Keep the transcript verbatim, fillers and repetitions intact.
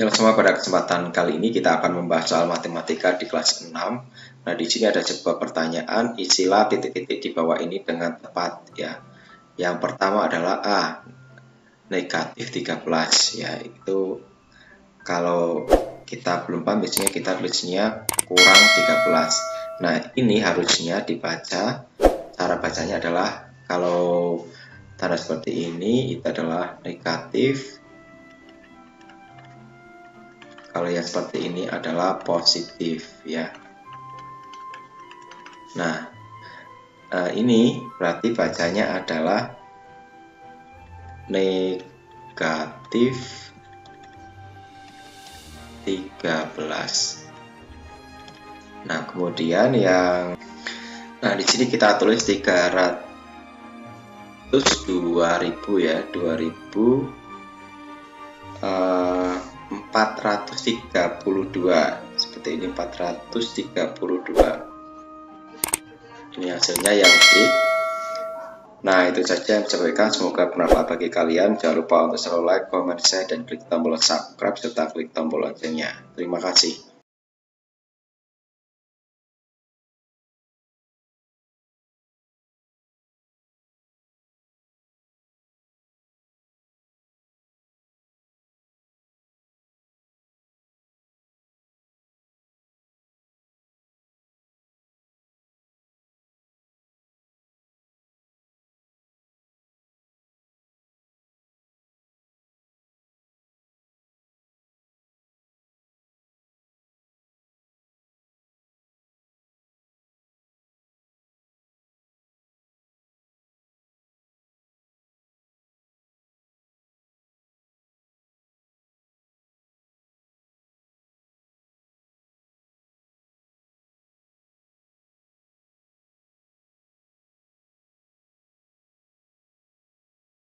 Yang sama, pada kesempatan kali ini kita akan membahas soal matematika di kelas enam. Nah, di sini ada sebuah pertanyaan, isilah titik-titik di bawah ini dengan tepat ya. Yang pertama adalah A, negatif tiga belas ya. Itu kalau kita belum paham biasanya kita tulisnya kurang tiga belas. Nah, ini harusnya dibaca, cara bacanya adalah kalau tanda seperti ini itu adalah negatif. Kalau yang seperti ini adalah positif ya. Nah, ini berarti bacanya adalah negatif tiga belas. Nah, kemudian yang nah di sini kita tulis tiga ratus dua ribu ya, dua ribu eh, empat ratus tiga puluh dua seperti ini, empat ratus tiga puluh dua. Ini hasilnya yang D. Nah, itu saja yang saya sampaikan. Semoga bermanfaat bagi kalian. Jangan lupa untuk selalu like, comment, share, dan klik tombol subscribe serta klik tombol loncengnya. Terima kasih.